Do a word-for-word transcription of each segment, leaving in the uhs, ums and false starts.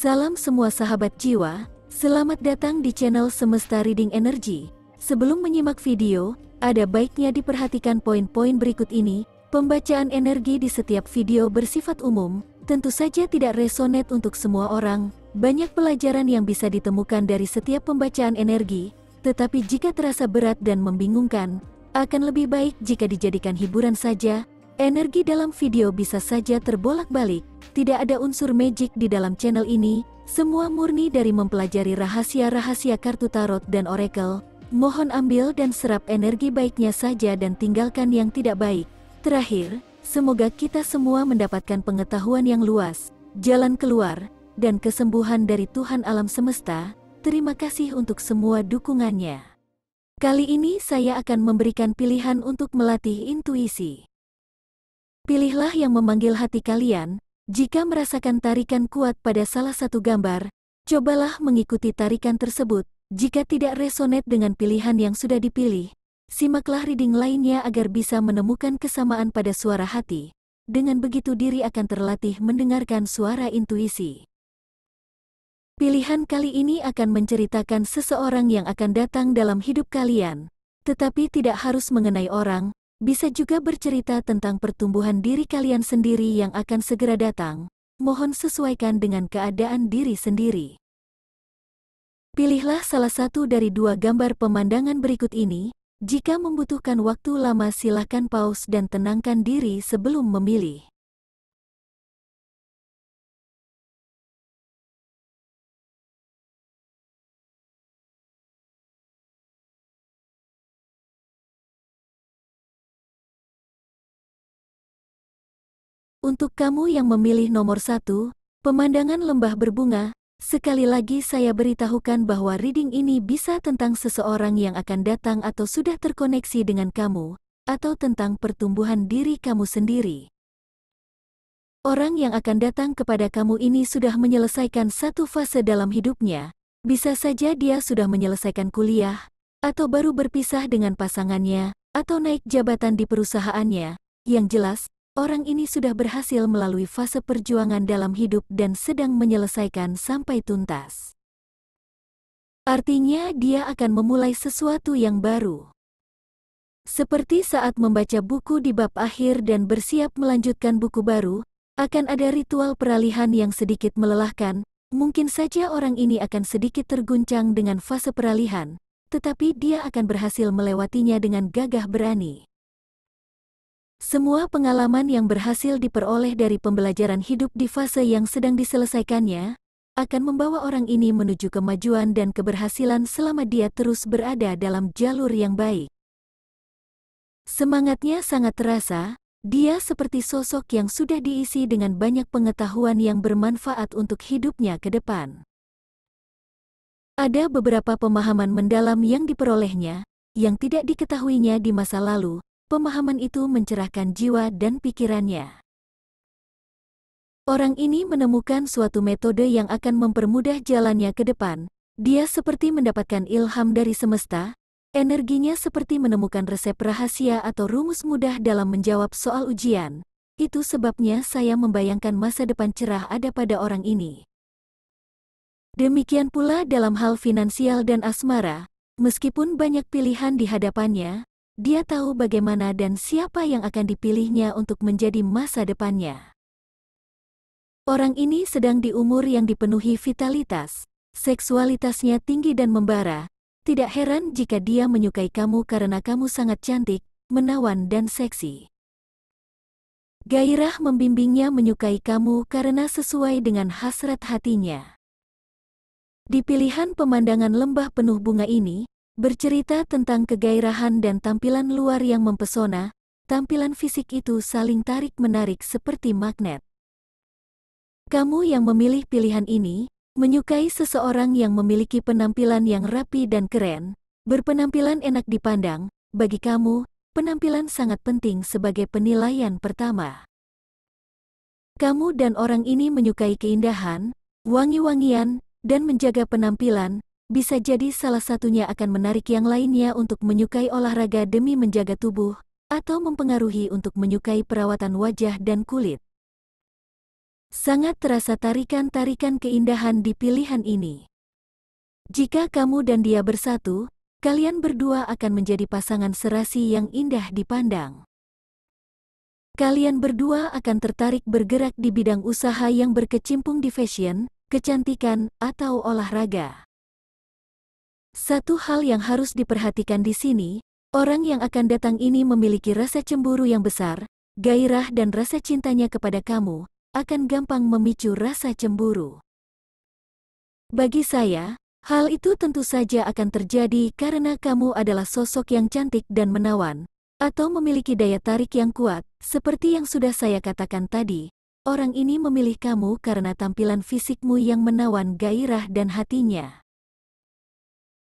Salam semua sahabat jiwa, selamat datang di channel Semesta Reading Energy. Sebelum menyimak video, ada baiknya diperhatikan poin-poin berikut ini. Pembacaan energi di setiap video bersifat umum, tentu saja tidak resonate untuk semua orang. Banyak pelajaran yang bisa ditemukan dari setiap pembacaan energi, tetapi jika terasa berat dan membingungkan, akan lebih baik jika dijadikan hiburan saja. Energi dalam video bisa saja terbolak-balik, tidak ada unsur magic di dalam channel ini, semua murni dari mempelajari rahasia-rahasia kartu tarot dan oracle. Mohon ambil dan serap energi baiknya saja dan tinggalkan yang tidak baik. Terakhir, semoga kita semua mendapatkan pengetahuan yang luas, jalan keluar, dan kesembuhan dari Tuhan Alam Semesta. Terima kasih untuk semua dukungannya. Kali ini saya akan memberikan pilihan untuk melatih intuisi. Pilihlah yang memanggil hati kalian. Jika merasakan tarikan kuat pada salah satu gambar, cobalah mengikuti tarikan tersebut. Jika tidak resonate dengan pilihan yang sudah dipilih, simaklah reading lainnya agar bisa menemukan kesamaan pada suara hati. Dengan begitu diri akan terlatih mendengarkan suara intuisi. Pilihan kali ini akan menceritakan seseorang yang akan datang dalam hidup kalian, tetapi tidak harus mengenai orang. Bisa juga bercerita tentang pertumbuhan diri kalian sendiri yang akan segera datang. Mohon sesuaikan dengan keadaan diri sendiri. Pilihlah salah satu dari dua gambar pemandangan berikut ini. Jika membutuhkan waktu lama silakan pause dan tenangkan diri sebelum memilih. Untuk kamu yang memilih nomor satu, pemandangan lembah berbunga, sekali lagi saya beritahukan bahwa reading ini bisa tentang seseorang yang akan datang atau sudah terkoneksi dengan kamu, atau tentang pertumbuhan diri kamu sendiri. Orang yang akan datang kepada kamu ini sudah menyelesaikan satu fase dalam hidupnya, bisa saja dia sudah menyelesaikan kuliah, atau baru berpisah dengan pasangannya, atau naik jabatan di perusahaannya, yang jelas, orang ini sudah berhasil melalui fase perjuangan dalam hidup dan sedang menyelesaikan sampai tuntas. Artinya dia akan memulai sesuatu yang baru. Seperti saat membaca buku di bab akhir dan bersiap melanjutkan buku baru, akan ada ritual peralihan yang sedikit melelahkan. Mungkin saja orang ini akan sedikit terguncang dengan fase peralihan, tetapi dia akan berhasil melewatinya dengan gagah berani. Semua pengalaman yang berhasil diperoleh dari pembelajaran hidup di fase yang sedang diselesaikannya, akan membawa orang ini menuju kemajuan dan keberhasilan selama dia terus berada dalam jalur yang baik. Semangatnya sangat terasa, dia seperti sosok yang sudah diisi dengan banyak pengetahuan yang bermanfaat untuk hidupnya ke depan. Ada beberapa pemahaman mendalam yang diperolehnya, yang tidak diketahuinya di masa lalu. Pemahaman itu mencerahkan jiwa dan pikirannya. Orang ini menemukan suatu metode yang akan mempermudah jalannya ke depan. Dia seperti mendapatkan ilham dari semesta, energinya seperti menemukan resep rahasia atau rumus mudah dalam menjawab soal ujian. Itu sebabnya saya membayangkan masa depan cerah ada pada orang ini. Demikian pula dalam hal finansial dan asmara, meskipun banyak pilihan di hadapannya, dia tahu bagaimana dan siapa yang akan dipilihnya untuk menjadi masa depannya. Orang ini sedang di umur yang dipenuhi vitalitas, seksualitasnya tinggi dan membara. Tidak heran jika dia menyukai kamu karena kamu sangat cantik, menawan dan seksi. Gairah membimbingnya menyukai kamu karena sesuai dengan hasrat hatinya. Di pilihan pemandangan lembah penuh bunga ini, bercerita tentang kegairahan dan tampilan luar yang mempesona, tampilan fisik itu saling tarik-menarik seperti magnet. Kamu yang memilih pilihan ini, menyukai seseorang yang memiliki penampilan yang rapi dan keren, berpenampilan enak dipandang. Bagi kamu, penampilan sangat penting sebagai penilaian pertama. Kamu dan orang ini menyukai keindahan, wangi-wangian, dan menjaga penampilan. Bisa jadi salah satunya akan menarik yang lainnya untuk menyukai olahraga demi menjaga tubuh, atau mempengaruhi untuk menyukai perawatan wajah dan kulit. Sangat terasa tarikan-tarikan keindahan di pilihan ini. Jika kamu dan dia bersatu, kalian berdua akan menjadi pasangan serasi yang indah dipandang. Kalian berdua akan tertarik bergerak di bidang usaha yang berkecimpung di fashion, kecantikan, atau olahraga. Satu hal yang harus diperhatikan di sini, orang yang akan datang ini memiliki rasa cemburu yang besar, gairah dan rasa cintanya kepada kamu akan gampang memicu rasa cemburu. Bagi saya, hal itu tentu saja akan terjadi karena kamu adalah sosok yang cantik dan menawan, atau memiliki daya tarik yang kuat. Seperti yang sudah saya katakan tadi, orang ini memilih kamu karena tampilan fisikmu yang menawan, gairah dan hatinya.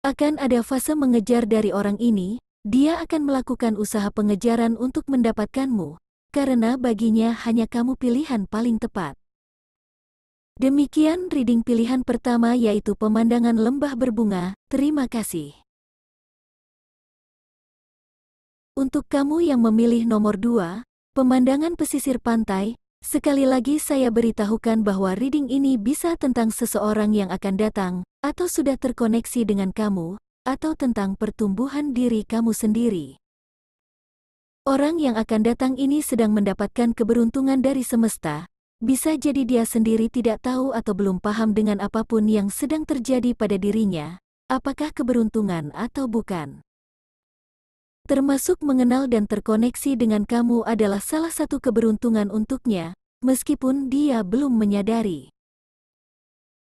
Akan ada fase mengejar dari orang ini, dia akan melakukan usaha pengejaran untuk mendapatkanmu, karena baginya hanya kamu pilihan paling tepat. Demikian reading pilihan pertama, yaitu pemandangan lembah berbunga. Terima kasih. Untuk kamu yang memilih nomor dua, pemandangan pesisir pantai, sekali lagi saya beritahukan bahwa reading ini bisa tentang seseorang yang akan datang, atau sudah terkoneksi dengan kamu, atau tentang pertumbuhan diri kamu sendiri. Orang yang akan datang ini sedang mendapatkan keberuntungan dari semesta. Bisa jadi dia sendiri tidak tahu atau belum paham dengan apapun yang sedang terjadi pada dirinya, apakah keberuntungan atau bukan. Termasuk mengenal dan terkoneksi dengan kamu adalah salah satu keberuntungan untuknya, meskipun dia belum menyadari.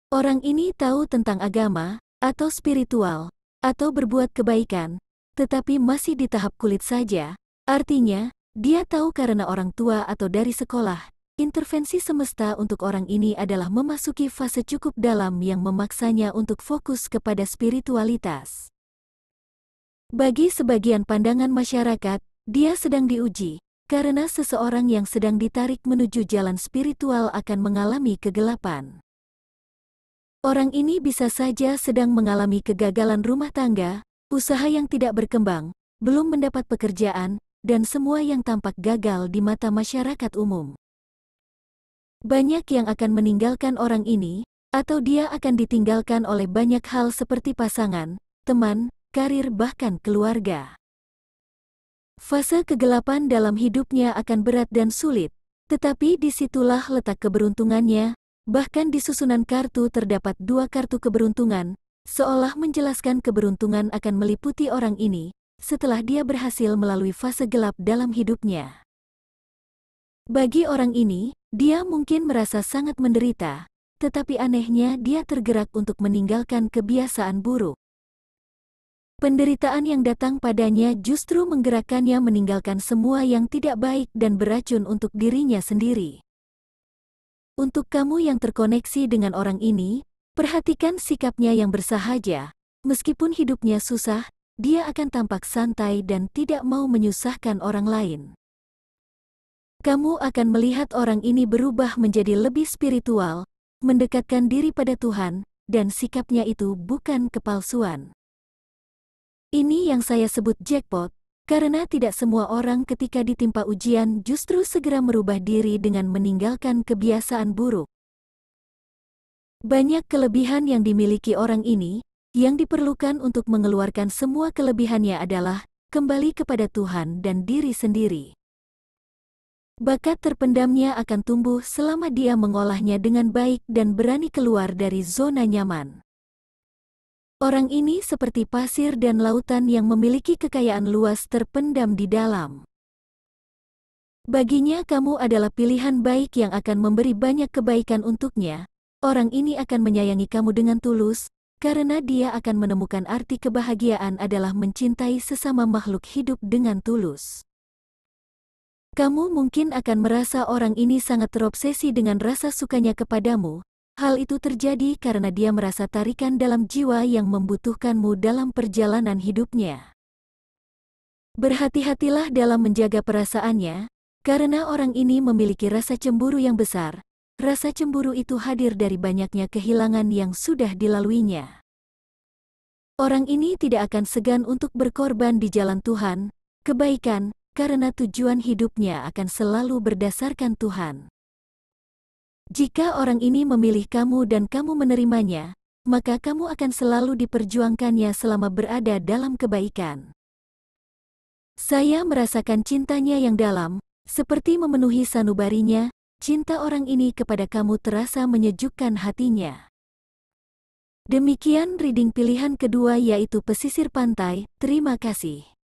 Orang ini tahu tentang agama, atau spiritual, atau berbuat kebaikan, tetapi masih di tahap kulit saja, artinya, dia tahu karena orang tua atau dari sekolah. Intervensi semesta untuk orang ini adalah memasuki fase cukup dalam yang memaksanya untuk fokus kepada spiritualitas. Bagi sebagian pandangan masyarakat, dia sedang diuji, karena seseorang yang sedang ditarik menuju jalan spiritual akan mengalami kegelapan. Orang ini bisa saja sedang mengalami kegagalan rumah tangga, usaha yang tidak berkembang, belum mendapat pekerjaan, dan semua yang tampak gagal di mata masyarakat umum. Banyak yang akan meninggalkan orang ini, atau dia akan ditinggalkan oleh banyak hal seperti pasangan, teman, karir bahkan keluarga. Fase kegelapan dalam hidupnya akan berat dan sulit, tetapi disitulah letak keberuntungannya, bahkan di susunan kartu terdapat dua kartu keberuntungan, seolah menjelaskan keberuntungan akan meliputi orang ini, setelah dia berhasil melalui fase gelap dalam hidupnya. Bagi orang ini, dia mungkin merasa sangat menderita, tetapi anehnya dia tergerak untuk meninggalkan kebiasaan buruk. Penderitaan yang datang padanya justru menggerakkannya meninggalkan semua yang tidak baik dan beracun untuk dirinya sendiri. Untuk kamu yang terkoneksi dengan orang ini, perhatikan sikapnya yang bersahaja. Meskipun hidupnya susah, dia akan tampak santai dan tidak mau menyusahkan orang lain. Kamu akan melihat orang ini berubah menjadi lebih spiritual, mendekatkan diri pada Tuhan, dan sikapnya itu bukan kepalsuan. Ini yang saya sebut jackpot, karena tidak semua orang ketika ditimpa ujian justru segera merubah diri dengan meninggalkan kebiasaan buruk. Banyak kelebihan yang dimiliki orang ini, yang diperlukan untuk mengeluarkan semua kelebihannya adalah kembali kepada Tuhan dan diri sendiri. Bakat terpendamnya akan tumbuh selama dia mengolahnya dengan baik dan berani keluar dari zona nyaman. Orang ini seperti pasir dan lautan yang memiliki kekayaan luas terpendam di dalam. Baginya kamu adalah pilihan baik yang akan memberi banyak kebaikan untuknya. Orang ini akan menyayangi kamu dengan tulus, karena dia akan menemukan arti kebahagiaan adalah mencintai sesama makhluk hidup dengan tulus. Kamu mungkin akan merasa orang ini sangat terobsesi dengan rasa sukanya kepadamu. Hal itu terjadi karena dia merasa tarikan dalam jiwa yang membutuhkanmu dalam perjalanan hidupnya. Berhati-hatilah dalam menjaga perasaannya, karena orang ini memiliki rasa cemburu yang besar. Rasa cemburu itu hadir dari banyaknya kehilangan yang sudah dilaluinya. Orang ini tidak akan segan untuk berkorban di jalan Tuhan, kebaikan, karena tujuan hidupnya akan selalu berdasarkan Tuhan. Jika orang ini memilih kamu dan kamu menerimanya, maka kamu akan selalu diperjuangkannya selama berada dalam kebaikan. Saya merasakan cintanya yang dalam, seperti memenuhi sanubarinya. Cinta orang ini kepada kamu terasa menyejukkan hatinya. Demikian reading pilihan kedua yaitu Pesisir Pantai. Terima kasih.